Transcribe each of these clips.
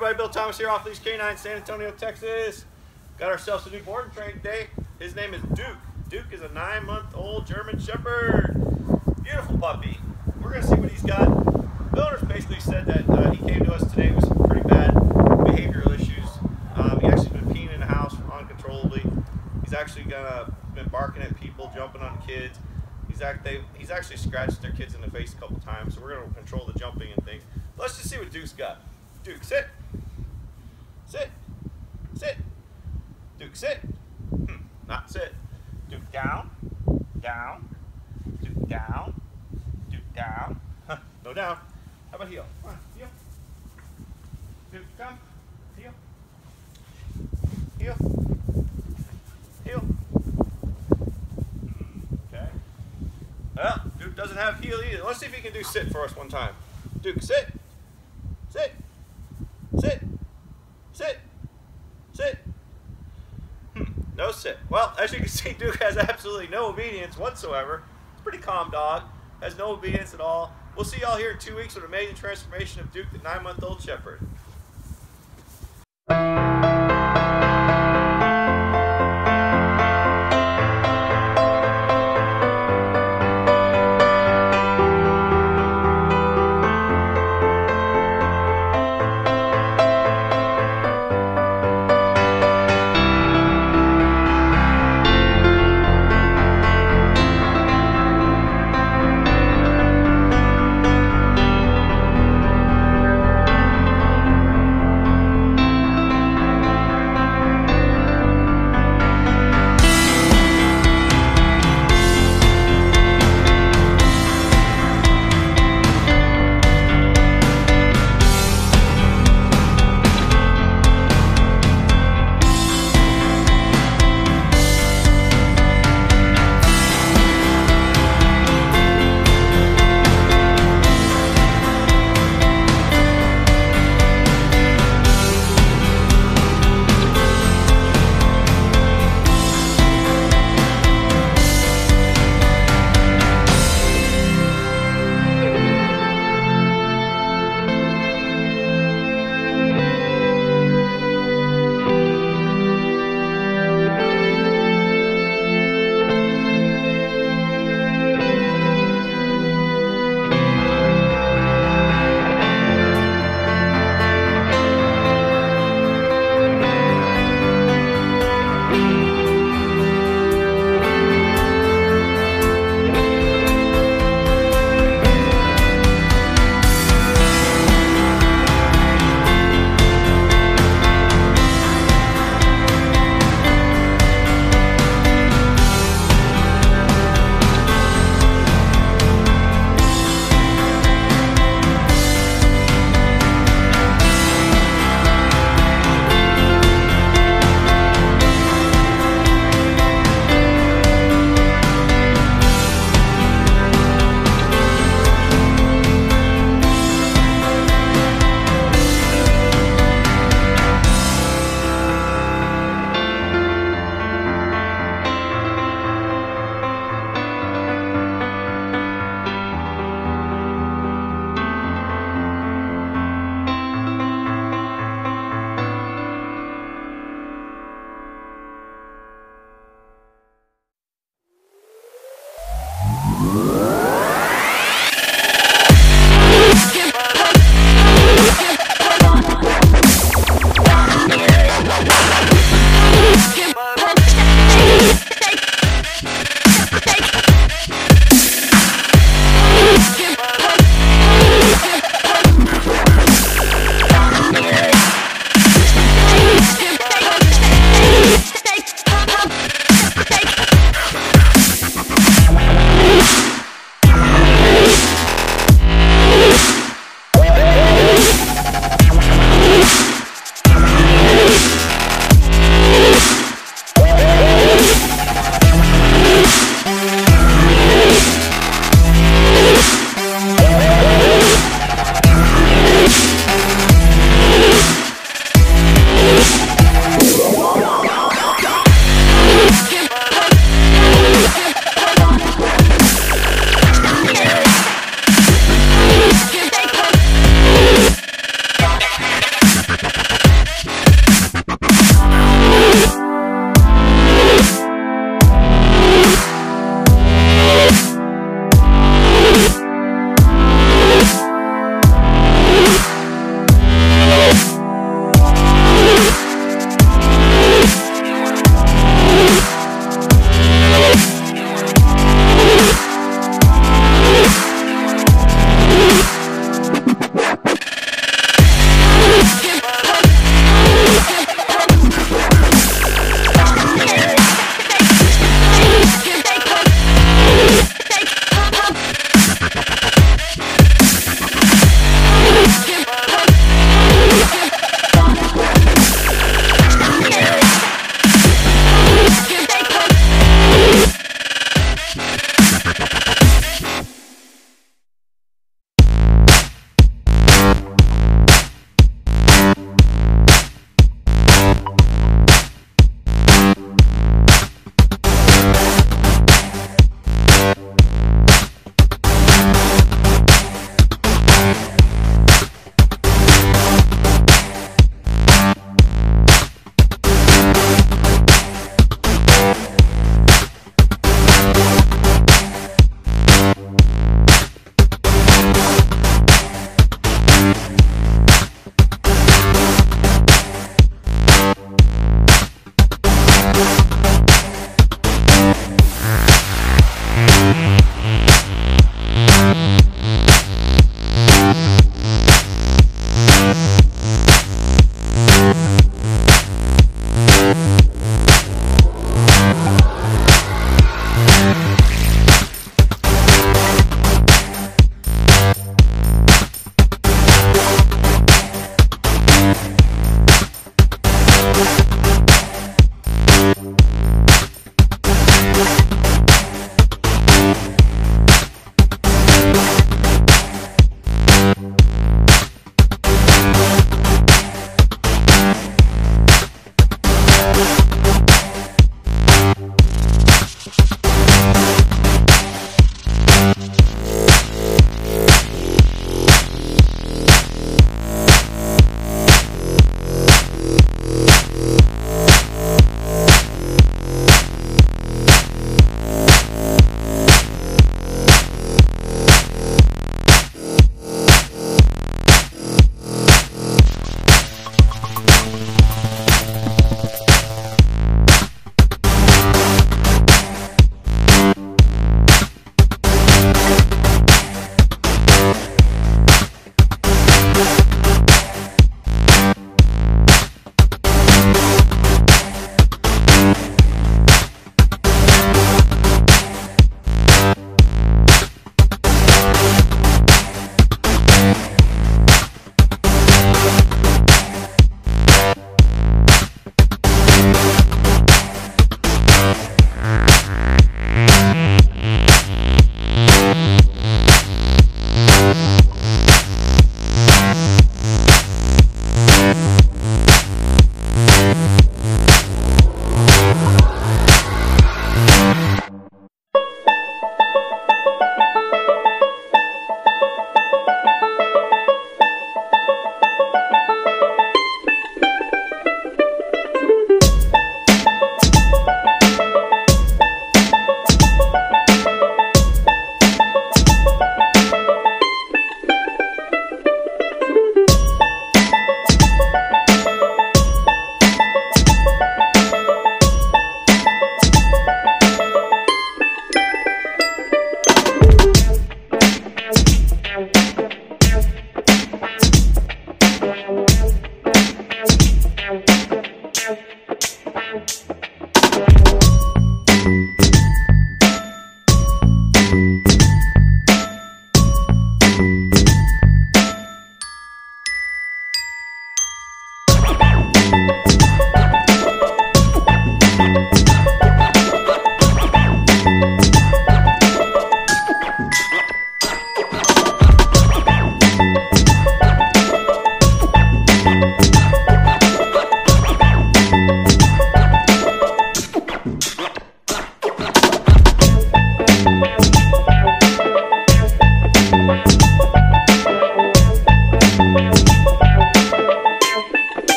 everybody, Bill Thomas here, Off-Leash K9, San Antonio, Texas. Got ourselves a new board and train today. His name is Duke. Duke is a 9-month-old German Shepherd. Beautiful puppy. We're going to see what he's got. Builders basically said that he came to us today with some pretty bad behavioral issues. He's actually been peeing in the house uncontrollably. He's actually been barking at people, jumping on kids. He's actually scratched their kids in the face a couple times, so we're going to control the jumping and things. Let's just see what Duke's got. Duke, sit. Sit. Sit. Duke, sit. Not sit. Duke, down. Down. Duke, down. Duke, down. No down. How about heel? Come on, heel. Duke, come. Heel. Heel. Heel. Okay. Well, Duke doesn't have heel either. Let's see if he can do sit for us one time. Duke, sit. Sit. Sit. Sit. Sit. No sit. Well, as you can see, Duke has absolutely no obedience whatsoever. It's a pretty calm dog. Has no obedience at all. We'll see y'all here in 2 weeks with an amazing transformation of Duke, the 9-month-old Shepherd.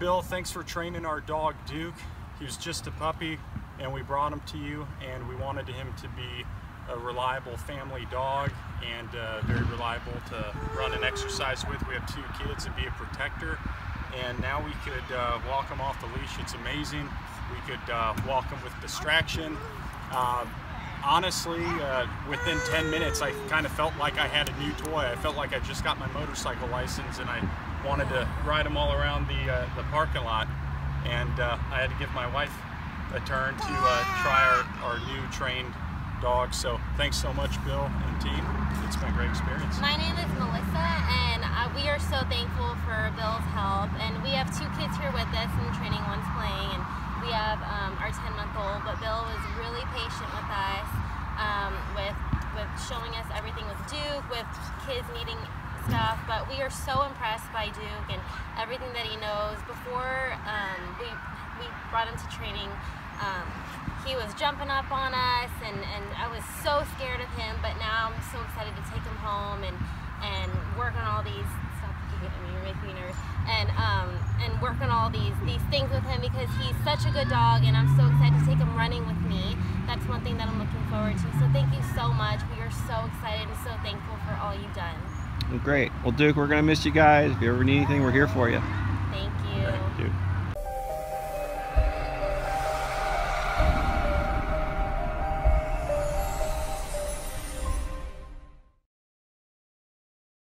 Bill, thanks for training our dog Duke. He was just a puppy and we brought him to you, and we wanted him to be a reliable family dog and very reliable to run and exercise with. We have two kids and be a protector, and now we could walk him off the leash. It's amazing. We could walk him with distraction. Honestly, within 10 minutes, I kind of felt like I had a new toy. I felt like I just got my motorcycle license and I wanted to ride them all around the parking lot. And I had to give my wife a turn to try our new trained dog. So thanks so much, Bill and team. It's been a great experience. My name is Melissa, and we are so thankful for Bill's help. And we have two kids here with us in training, one's playing, and we have our 10-month-old, but Bill was really patient with us, with showing us everything with Duke, with kids needing stuff. But we are so impressed by Duke and everything that he knows. Before we brought him to training, he was jumping up on us, and I was so scared of him, but now I'm so excited to take him home and work on all these stuff. You're making me nervous. And work on all these things with him, because he's such a good dog, and I'm so excited to take him running with me. That's one thing that I'm looking forward to. So thank you so much. We are so excited and so thankful for all you've done. Well, great. Well, Duke, we're going to miss you guys. If you ever need anything, we're here for you.